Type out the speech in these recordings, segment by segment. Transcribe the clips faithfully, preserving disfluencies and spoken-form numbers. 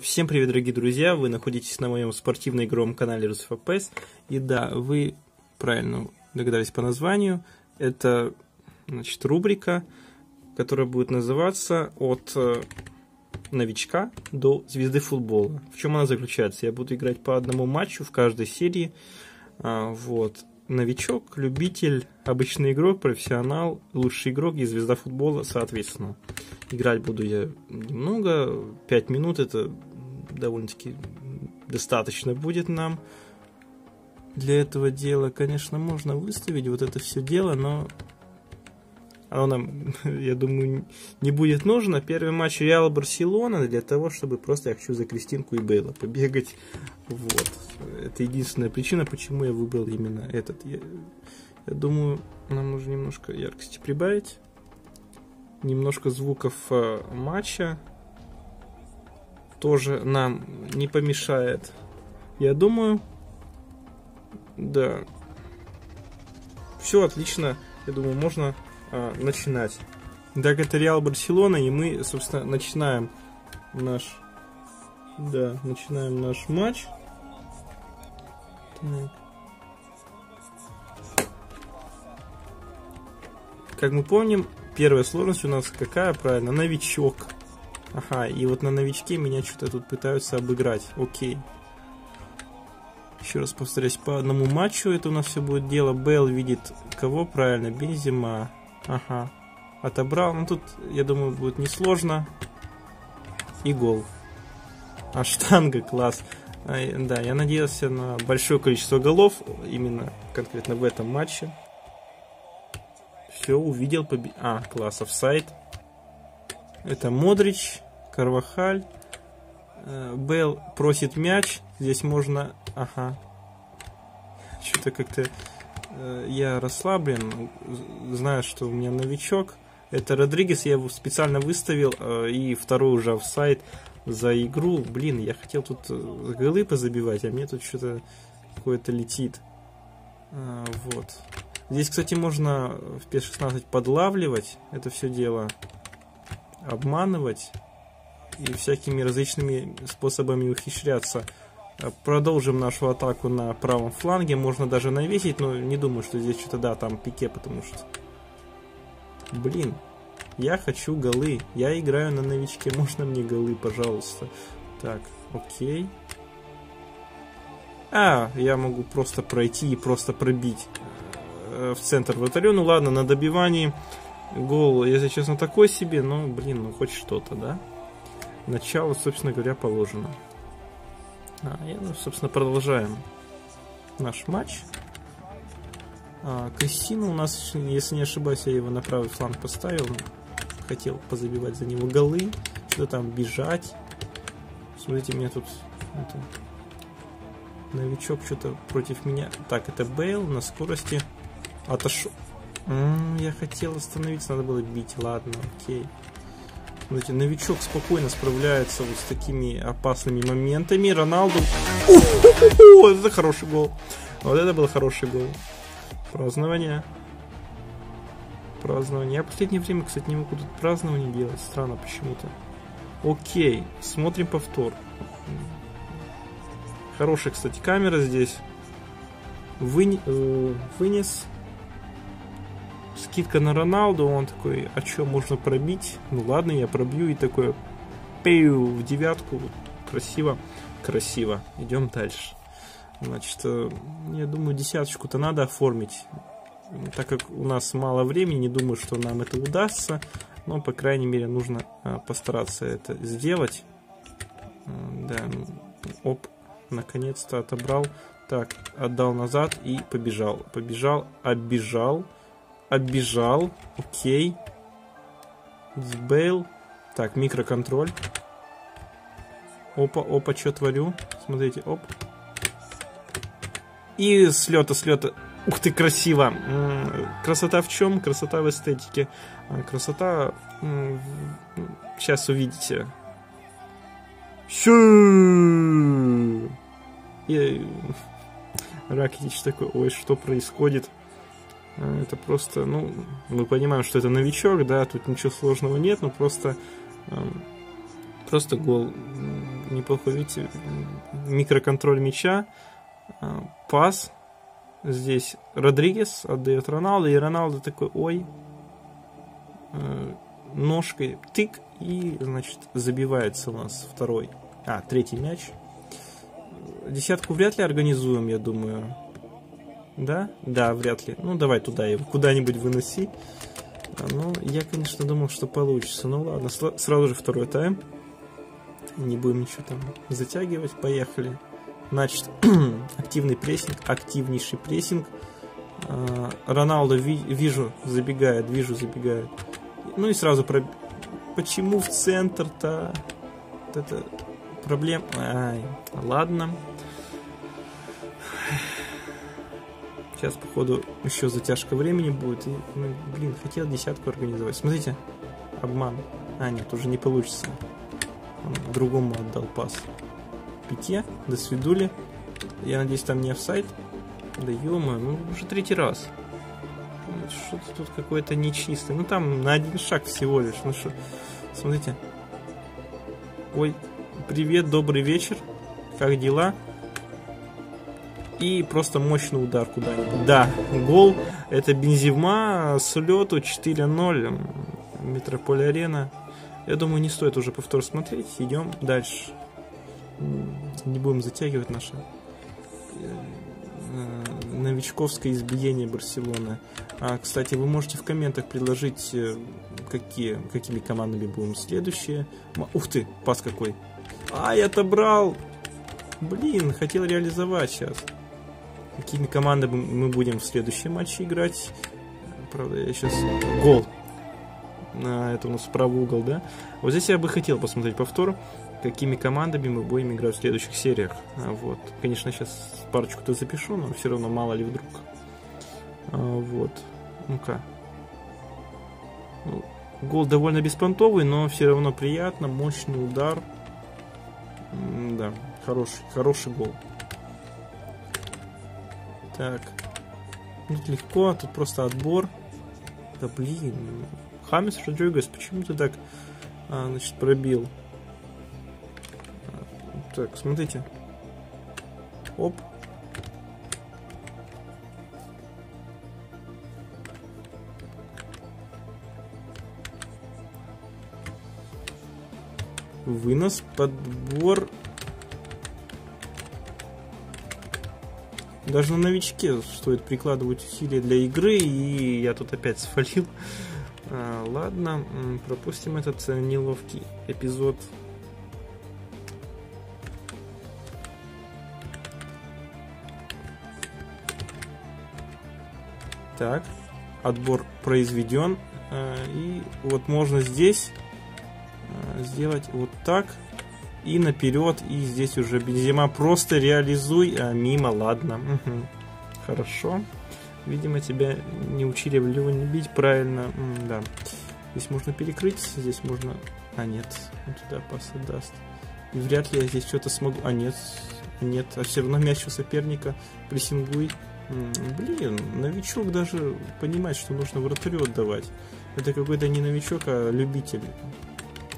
Всем привет, дорогие друзья! Вы находитесь на моем спортивно-игровом канале РусФПС. И да, вы правильно догадались по названию. Это, значит, рубрика, которая будет называться «От новичка до звезды футбола». В чем она заключается? Я буду играть по одному матчу в каждой серии. Вот. Новичок, любитель, обычный игрок, профессионал, лучший игрок и звезда футбола, соответственно. Играть буду я немного, пять минут, это довольно-таки достаточно будет нам для этого дела. Конечно, можно выставить вот это все дело, но оно нам, я думаю, не будет нужно. Первый матч Реала-Барселона для того, чтобы просто я хочу за Кристинку и Бейла побегать. Вот. Это единственная причина, почему я выбрал именно этот. Я, я думаю, нам нужно немножко яркости прибавить. Немножко звуков матча тоже нам не помешает. Я думаю, да. Все отлично. Я думаю, можно а, начинать. Так, это Реал Барселона, и мы, собственно, начинаем наш... Да, начинаем наш матч. Так. Как мы помним, первая сложность у нас какая, правильно? Новичок. Ага, и вот на новичке меня что-то тут пытаются обыграть. Окей. Еще раз повторяюсь, по одному матчу это у нас все будет дело. Бейл видит кого, правильно? Бензима. Ага. Отобрал. Ну тут, я думаю, будет несложно. И гол. А штанга, класс. А, да, я надеялся на большое количество голов, именно конкретно в этом матче. Все, увидел, побед... А, класс, офсайд. Это Модрич, Карвахаль. Бейл просит мяч. Здесь можно... Ага. Что-то как-то... Я расслаблен. Знаю, что у меня новичок. Это Родригес, я его специально выставил. И второй уже офсайд за игру. Блин, я хотел тут голы позабивать, а мне тут что-то какое-то летит. Вот. Здесь, кстати, можно в пэ е эс шестнадцать подлавливать это все дело, обманывать и всякими различными способами ухищряться. Продолжим нашу атаку на правом фланге. Можно даже навесить, но не думаю, что здесь что-то, да, там Пике, потому что... Блин, я хочу голы. Я играю на новичке. Можно мне голы, пожалуйста? Так, окей. А, я могу просто пройти и просто пробить в центр вратарю. Ну ладно, на добивании гол, если честно, такой себе, но, блин, ну хоть что-то, да? Начало, собственно говоря, положено. А, и, ну, собственно, продолжаем наш матч. А, Кристина у нас, если не ошибаюсь, я его на правый фланг поставил. Хотел позабивать за него голы, что-то там бежать. Смотрите, меня тут... Это, новичок что-то против меня. Так, это Бейл на скорости. Отошел. М-м, я хотел остановиться, надо было бить. Ладно, окей. Смотрите, новичок спокойно справляется вот с такими опасными моментами. Роналду. О-о-о-о-о! Это хороший гол. Вот это был хороший гол. Празднование. Празднование. Я в последнее время, кстати, не могу тут празднование делать. Странно почему-то. Окей. Смотрим повтор. Хорошая, кстати, камера здесь. Вы... Вынес. Скидка на Роналду. Он такой, а что, можно пробить? Ну ладно, я пробью. И такой, пею в девятку. Красиво, красиво. Идем дальше. Значит, я думаю, десяточку-то надо оформить. Так как у нас мало времени, не думаю, что нам это удастся. Но, по крайней мере, нужно постараться это сделать. Да, оп, наконец-то отобрал. Так, отдал назад и побежал. Побежал, оббежал. Оббежал. Окей. Сбейл. Так, микроконтроль. Опа, опа, что творю? Смотрите, оп. И слета, слета. Ух ты, красиво. Красота в чем? Красота в эстетике. Красота... Сейчас увидите. Щу! Я... Ракетич такой, ой, что происходит? Это просто, ну, мы понимаем, что это новичок, да, тут ничего сложного нет, но просто, просто гол неплохой, видите, микроконтроль мяча, пас, здесь Родригес отдает Роналду, и Роналду такой, ой, ножкой тык, и, значит, забивается у нас второй, а, третий мяч. Десятку вряд ли организуем, я думаю. Да? Да, вряд ли. Ну, давай туда его куда-нибудь выноси. Ну, я, конечно, думал, что получится. Ну, ладно, сразу же второй тайм. Не будем ничего там затягивать. Поехали. Значит, активный прессинг, активнейший прессинг. Роналду ви вижу, забегает, вижу, забегает. Ну и сразу про... Почему в центр-то? Вот это... Проблем... Ай, ладно. Сейчас, походу, еще затяжка времени будет. И, ну, блин, хотел десятку организовать. Смотрите, обман. А, нет, уже не получится. Он другому отдал пас. Пике, до свидули. Я надеюсь, там не офсайд. Да ё-моё, ну уже третий раз. Что-то тут какое-то нечистое. Ну там на один шаг всего лишь. Ну что, смотрите. Ой, привет, добрый вечер. Как дела? И просто мощный удар куда-нибудь. Да, гол. Это Бензима с лету четыре ноль. Метрополь-арена. Я думаю, не стоит уже повтор смотреть. Идем дальше. Не будем затягивать наше новичковское избиение Барселоны. А, кстати, вы можете в комментах предложить, какие, какими командами будем следующие. Ух ты, пас какой. Ай, отобрал. Блин, хотел реализовать сейчас. Какими командами мы будем в следующем матче играть? Правда, я сейчас... Гол. А, это у нас правый угол, да? Вот здесь я бы хотел посмотреть повтор, какими командами мы будем играть в следующих сериях. А, вот. Конечно, сейчас парочку-то запишу, но все равно мало ли вдруг. А, вот. Ну-ка. Ну, гол довольно беспонтовый, но все равно приятно. Мощный удар. М да. Хороший, хороший гол. Так. Тут легко, тут просто отбор. Да блин. Хамес, Родригес, почему ты так, а, значит, пробил? Так, смотрите. Оп. Вынос, подбор. Даже на новичке стоит прикладывать усилия для игры, и я тут опять свалил. А, ладно, пропустим этот неловкий эпизод. Так, отбор произведен. А, и вот можно здесь сделать вот так. И наперед, и здесь уже Бензима. Просто реализуй, а мимо, ладно. Угу. Хорошо. Видимо, тебя не учили в левую не бить правильно. М да. Здесь можно перекрыть, здесь можно... А, нет. Он туда пас отдаст. И вряд ли я здесь что-то смогу... А, нет. Нет. А все равно мяч у соперника. Прессингуй. М блин, новичок даже понимает, что нужно вратарю отдавать. Это какой-то не новичок, а любитель.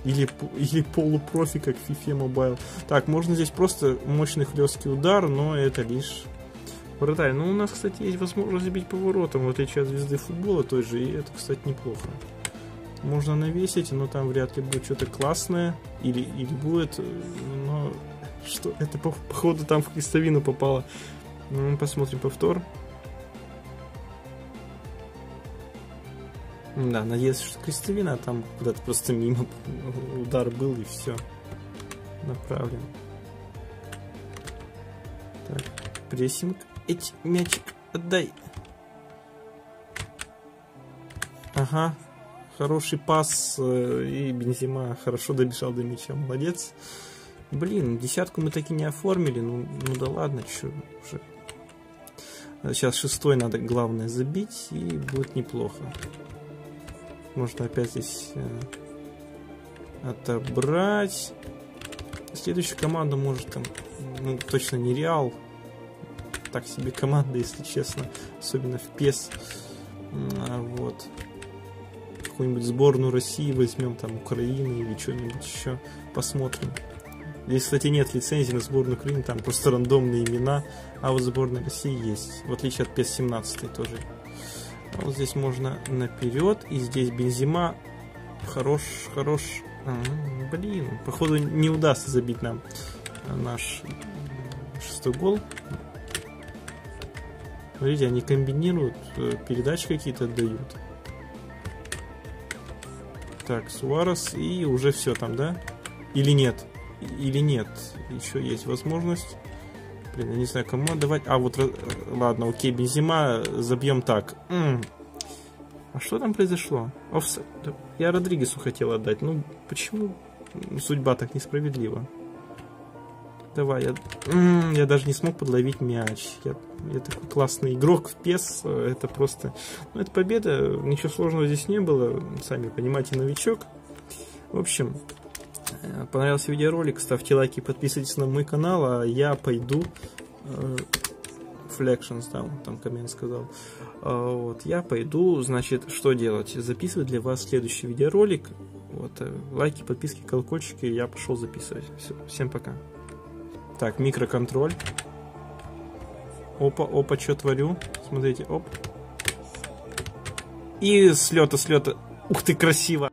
Или, или полупрофи, как в FIFA Mobile. Так, можно здесь просто мощный хлесткий удар, но это лишь вратарь. Ну, у нас, кстати, есть возможность забить поворотом, в отличие от звезды футбола той же, и это, кстати, неплохо. Можно навесить, но там вряд ли будет что-то классное, или, или будет, но что это, по, походу, там в крестовину попало. Ну, посмотрим повтор. Да, надеюсь, что крестовина, а там куда-то просто мимо удар был и все. Направлен. Так, прессинг. Эть, мячик, отдай. Ага. Хороший пас. И Бензима хорошо добежал до мяча. Молодец. Блин, десятку мы таки не оформили. Ну, ну да ладно, что уже. Сейчас шестой надо, главное, забить, и будет неплохо. Можно опять здесь э, отобрать. Следующая команда может там... Ну, точно не Реал. Так себе команда, если честно. Особенно в пес. А, вот. Какую-нибудь сборную России возьмем, там, Украины или что-нибудь еще. Посмотрим. Здесь, кстати, нет лицензии на сборную Украины, там просто рандомные имена, а вот сборная России есть, в отличие от пэ е эс семнадцать тоже. А вот здесь можно наперед, и здесь Бензима, хорош, хорош, а, блин, походу не удастся забить нам наш шестой гол. Смотрите, они комбинируют, передачи какие-то дают. Так, Суарес, и уже все там, да? Или нет? Или нет? Еще есть возможность. Блин, я не знаю, кому отдавать. А, вот, ладно, окей, Бензима, забьем так. М-м. А что там произошло? Офсайд. Я Родригесу хотел отдать. Ну, почему судьба так несправедлива? Давай, я, М-м, я даже не смог подловить мяч. Я, я такой классный игрок в пэ е эс. Это просто... Ну, это победа. Ничего сложного здесь не было. Сами понимаете, новичок. В общем... Понравился видеоролик, ставьте лайки, подписывайтесь на мой канал, а я пойду э, Flections, да, он там коммент сказал. Э, вот, я пойду, значит, что делать? Записывать для вас следующий видеоролик. Вот, э, лайки, подписки, колокольчики, я пошел записывать. Все, всем пока. Так, микроконтроль. Опа, опа, что творю? Смотрите, оп. И слета, слета. Ух ты, красиво!